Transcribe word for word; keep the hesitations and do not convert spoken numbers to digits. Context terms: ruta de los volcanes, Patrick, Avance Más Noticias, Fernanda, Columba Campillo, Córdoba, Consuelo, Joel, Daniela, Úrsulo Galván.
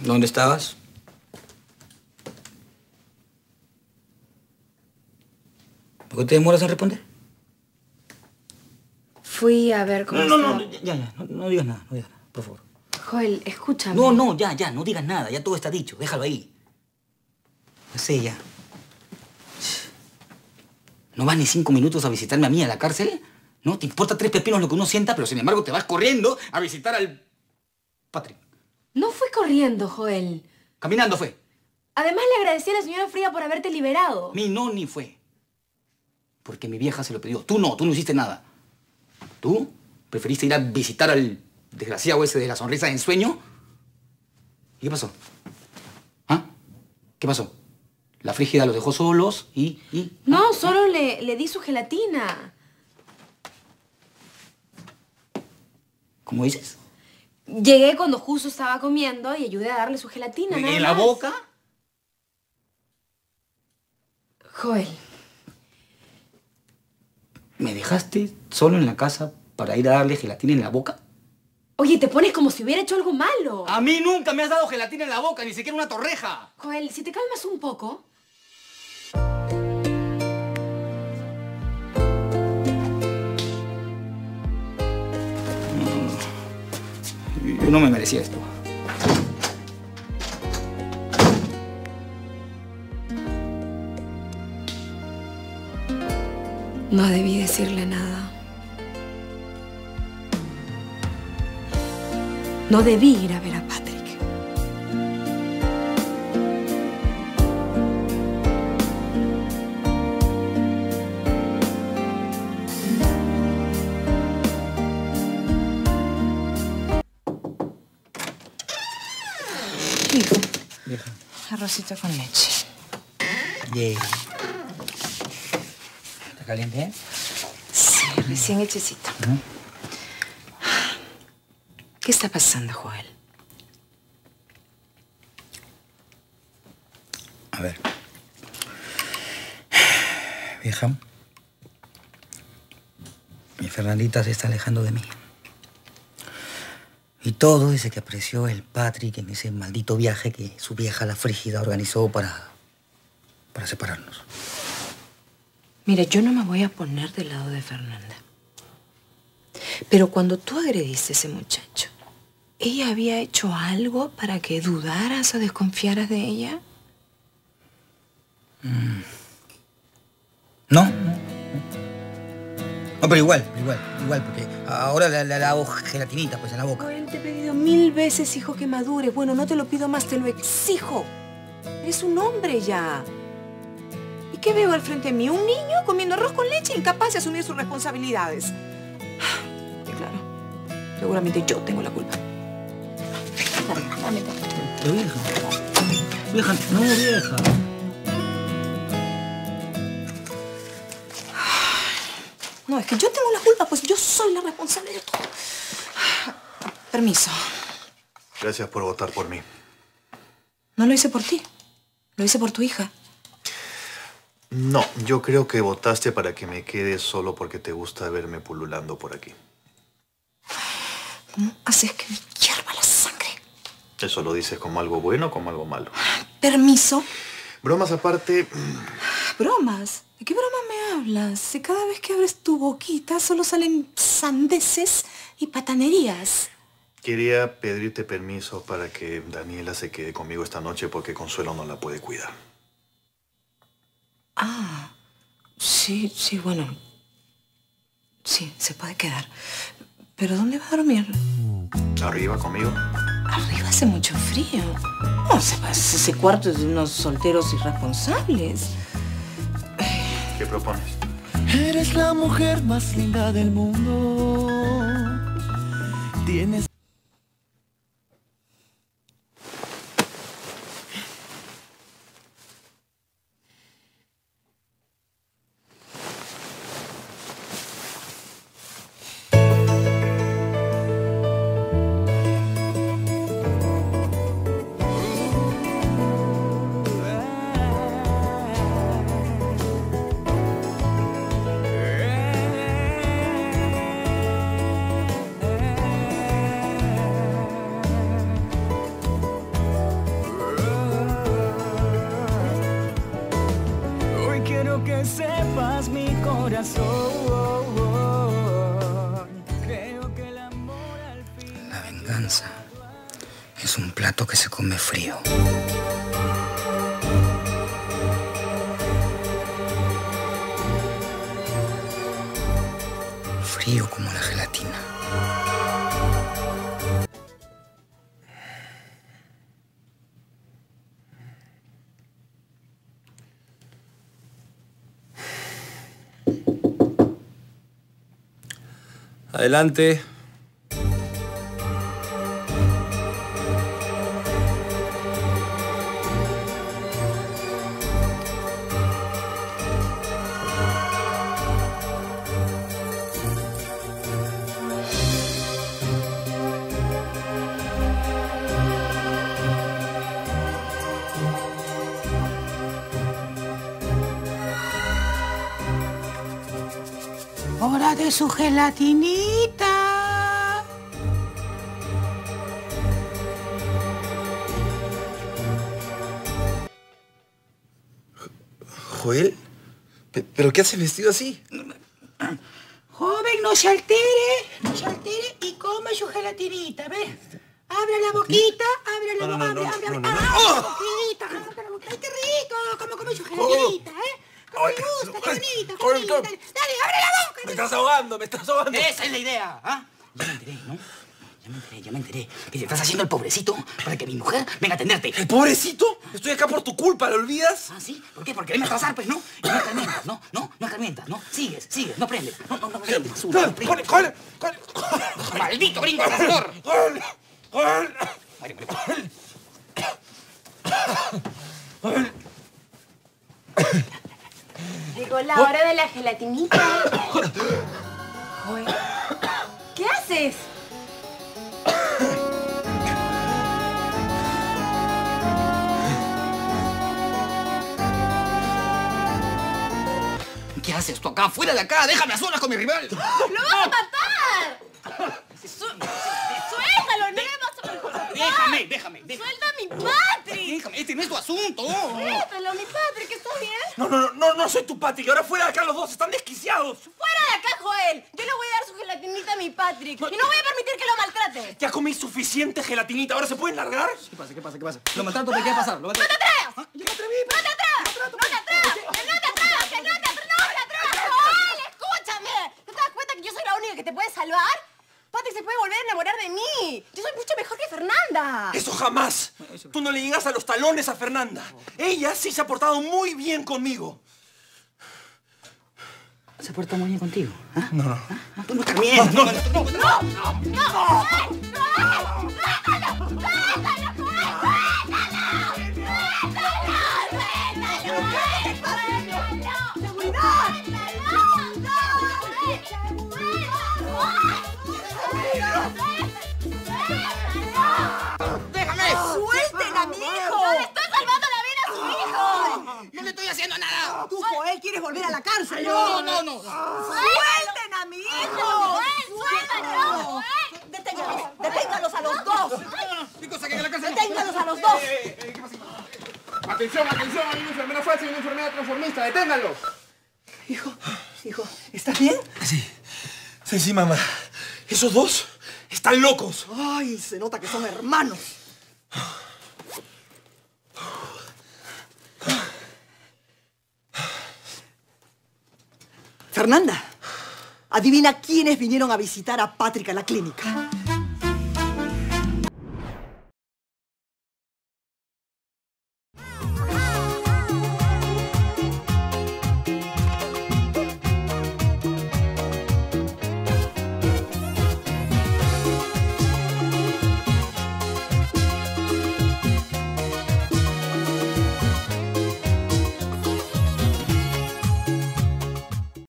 ¿Dónde estabas? ¿Por qué te demoras en responder? Fui a ver cómo... No, no, no, ya, ya, no, no digas nada, no digas nada, por favor. Joel, escúchame. No, no, ya, ya, no digas nada, ya todo está dicho, déjalo ahí. Ya sé, ya. ¿No vas ni cinco minutos a visitarme a mí a la cárcel? ¿No? Te importa tres pepinos lo que uno sienta, pero sin embargo te vas corriendo a visitar al... Patrick. No fue corriendo, Joel. Caminando fue. Además le agradecí a la señora Frida por haberte liberado. Mi no ni fue. Porque mi vieja se lo pidió. Tú no, tú no hiciste nada. Tú preferiste ir a visitar al desgraciado ese de la sonrisa de ensueño. ¿Y qué pasó? ¿Ah? ¿Qué pasó? La Frígida los dejó solos y... y no, ah, solo ah. Le, le di su gelatina. ¿Cómo dices? Llegué cuando justo estaba comiendo y ayudé a darle su gelatina. ¿En, ¿en la boca? Joel. ¿Me dejaste solo en la casa para ir a darle gelatina en la boca? Oye, te pones como si hubiera hecho algo malo. A mí nunca me has dado gelatina en la boca, ni siquiera una torreja. Joel, si te calmas un poco... Yo no me merecía esto. No debí decirle nada. No debí ir a ver a Patrick. Vieja. Arrocito con leche. Yeah. ¿Está caliente, eh? Sí, recién hechecito. Uh-huh. ¿Qué está pasando, Joel? A ver. Vieja. Mi Fernandita se está alejando de mí. Y todo ese que apreció el Patrick en ese maldito viaje que su vieja la Frígida organizó para... para separarnos. Mira, yo no me voy a poner del lado de Fernanda. Pero cuando tú agrediste a ese muchacho, ¿ella había hecho algo para que dudaras o desconfiaras de ella? Mm. No, no. No, pero igual, igual, igual, porque ahora la, la, la hago gelatinita, pues, en la boca. Joel, te he pedido mil veces, hijo, que madures. Bueno, no te lo pido más, te lo exijo. Eres un hombre ya. ¿Y qué veo al frente de mí? Un niño comiendo arroz con leche, incapaz de asumir sus responsabilidades. Y claro, seguramente yo tengo la culpa. Dame, dame, dame. Vieja, vieja, no, vieja. No, es que yo tengo la culpa, pues yo soy la responsable de todo. Permiso. Gracias por votar por mí. No lo hice por ti. Lo hice por tu hija. No, yo creo que votaste para que me quede solo porque te gusta verme pululando por aquí. ¿Cómo haces que me hierva la sangre? ¿Eso lo dices como algo bueno o como algo malo? Permiso. Bromas aparte... ¿Bromas? ¿De qué broma me hablas? Si cada vez que abres tu boquita solo salen sandeces y patanerías. Quería pedirte permiso para que Daniela se quede conmigo esta noche porque Consuelo no la puede cuidar. Ah, sí, sí, bueno. Sí, se puede quedar. ¿Pero dónde va a dormir? Arriba conmigo. Arriba hace mucho frío. No, se pasa ese cuarto de unos solteros irresponsables. ¿Qué propones? Eres la mujer más linda del mundo. Tienes... Es un plato que se come frío. Frío como la gelatina. Adelante. ¡Hora de su gelatinita! ¿Joel? ¿Pero qué hace vestido así? Joven, no se altere, no se altere y coma su gelatinita, ¿ves? Abre la boquita, abre la boquita, abre la boquita. ¡Ay, qué rico! Como come su gelatinita, ¿eh? Como me gusta, qué bonito, qué bonito. Dale, abre la boca. Me estás ahogando, me estás ahogando. Esa es la idea, ¿ah? Ya me enteré, ¿no? Ya me enteré, ya me enteré. Que te estás haciendo el pobrecito para que mi mujer venga a atenderte. ¿El pobrecito? Estoy acá por tu culpa, ¿lo olvidas? ¿Ah, sí? ¿Por qué? Porque venme a atrasar, pues, ¿no? Y no escarmientas, ¿no? No, no escarmientas, ¿no? Sigues, sigues, no prendes. No, no, no prendes. Sube, no prendes. ¡Joder! ¡Joder! ¡Maldito gringo atrasador! ¡Joder! ¡Joder! ¡Joder! Llegó la hora de la gelatinita. Joder. ¿Qué haces? ¿Qué haces tú acá? ¡Fuera de acá! ¡Déjame a solas con mi rival! ¡Lo vas a matar! ¡Suéltalo! ¡No le vas a perjudicar! ¡Déjame! ¡Déjame! ¡Suelta a mi Patrick! ¡Déjame! ¡Este no es tu asunto! ¡Suéltalo, mi Patrick! ¿Estás bien? No, no, no, no, no soy tu Patrick. Ahora fuera de acá los dos, están desquiciados. ¡Fuera de acá, Joel! Yo le voy a dar su gelatinita a mi Patrick. No, y no voy a permitir que lo maltrate. Ya comí suficiente gelatinita, ¿ahora se pueden largar? ¿Qué pasa? ¿Qué pasa? ¿Qué pasa? Lo maltrato, ¿te qué va a pasar? ¡No te atrevas! ¿Ah? ¡Yo me atreví! ¡No te atrevas! ¡No te atrevas! ¡Que no te atrevas! ¡Que no te atrevas! ¡No te atrevas! ¡Joel, escúchame! ¿No te das cuenta que yo soy la única que te puede salvar? Patrick se puede volver a enamorar de mí. Yo soy mucho mejor que Fernanda. ¡Eso jamás! Tú no le llegas a los talones a Fernanda. Ella sí se ha portado muy bien conmigo. ¿Se porta muy bien contigo? ¿Ah? No, no. ¿Ah? ¡Tú no terminas! ¡No, no, no! ¡No, no! ¡No! ¡No! ¡No! ¡Suelten a mi hijo! ¡No le estoy salvando la vida a su hijo! ¡No le estoy haciendo nada! ¿Tú, Joel, quieres volver a la cárcel? ¡No, no, no! ¡Suelten a mi hijo! ¡Suéltalo! ¡Deténgalos! ¡Deténgalos a los dos! ¿Qué cosa que en la cárcel? ¡Deténgalos a los dos! ¿Qué pasa? ¡Atención, atención! ¡Hay una enfermera falsa y una enfermera transformista! ¡Deténgalos! Hijo, hijo, ¿estás bien? Sí. Sí, sí, mamá. Esos dos están locos. ¡Ay, se nota que son hermanos! Fernanda, adivina quiénes vinieron a visitar a Patrick a la clínica.